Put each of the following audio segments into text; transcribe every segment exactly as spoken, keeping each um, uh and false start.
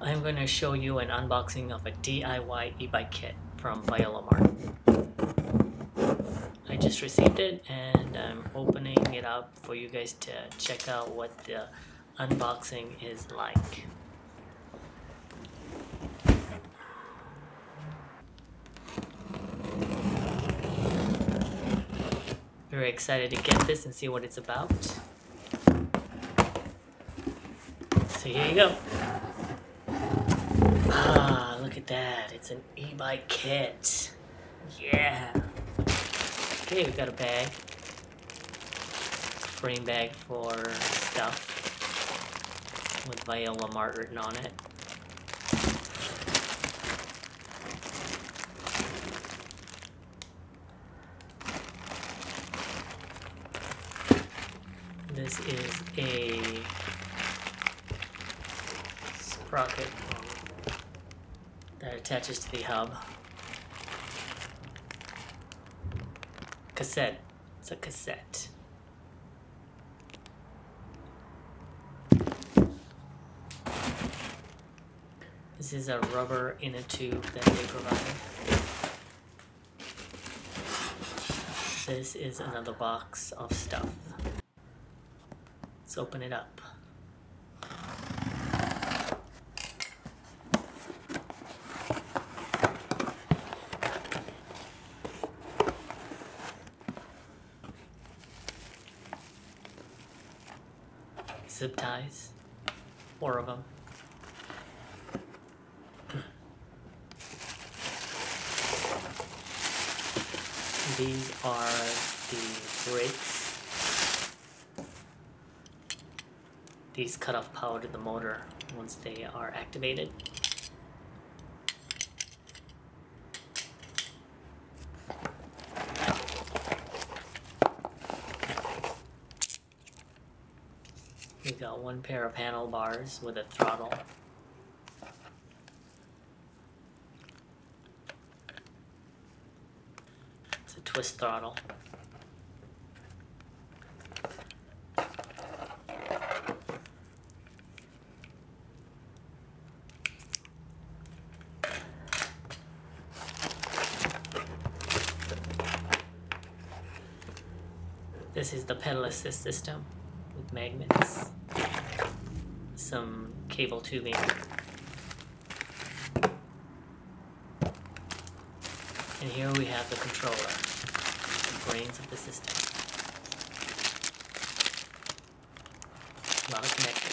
I'm going to show you an unboxing of a D I Y e-bike kit from Voilarmart. I just received it and I'm opening it up for you guys to check out what the unboxing is like. Very excited to get this and see what it's about. So here you go. Ah, look at that. It's an e-bike kit. Yeah. Okay, we've got a bag. Frame bag for stuff with Voilarmart written on it. This is a sprocket that attaches to the hub. Cassette. It's a cassette. This is a rubber inner tube that they provide. This is another box of stuff. Let's open it up. Zip ties, four of them. These are the brakes. These cut off power to the motor once they are activated. We've got one pair of handlebars with a throttle. It's a twist throttle. This is the pedal assist system with magnets, some cable tubing, and here we have the controller, the brains of the system. A lot of this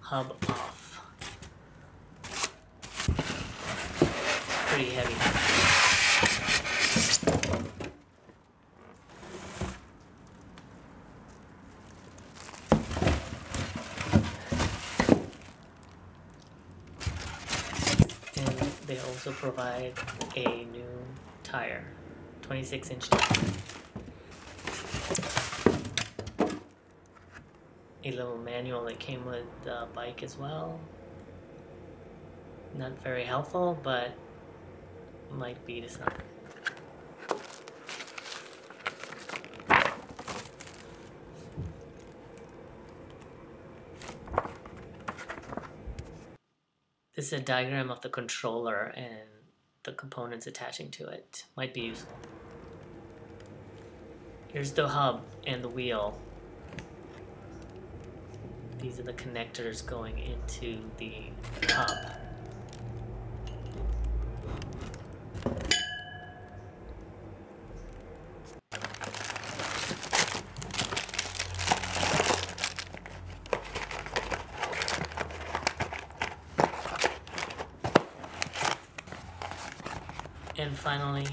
hub off. Pretty heavy. And they also provide a new tire, twenty-six inch tire. A little manual that came with the bike as well. Not very helpful, but might be to some. This is a diagram of the controller and the components attaching to it. Might be useful. Here's the hub and the wheel. These are the connectors going into the hub. And finally,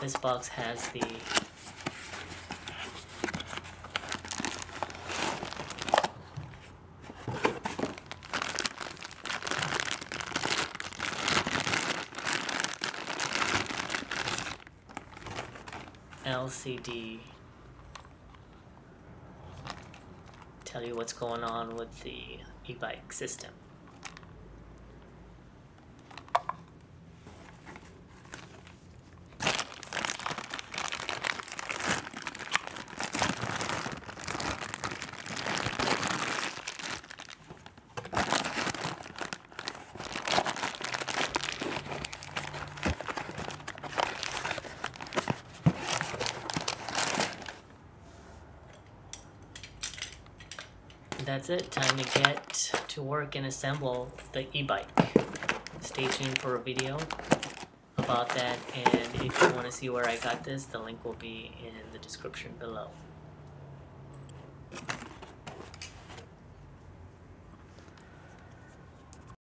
this box has the L C D. Tell you what's going on with the e-bike system. That's it, time to get to work and assemble the e-bike. Stay tuned for a video about that, and if you want to see where I got this, the link will be in the description below.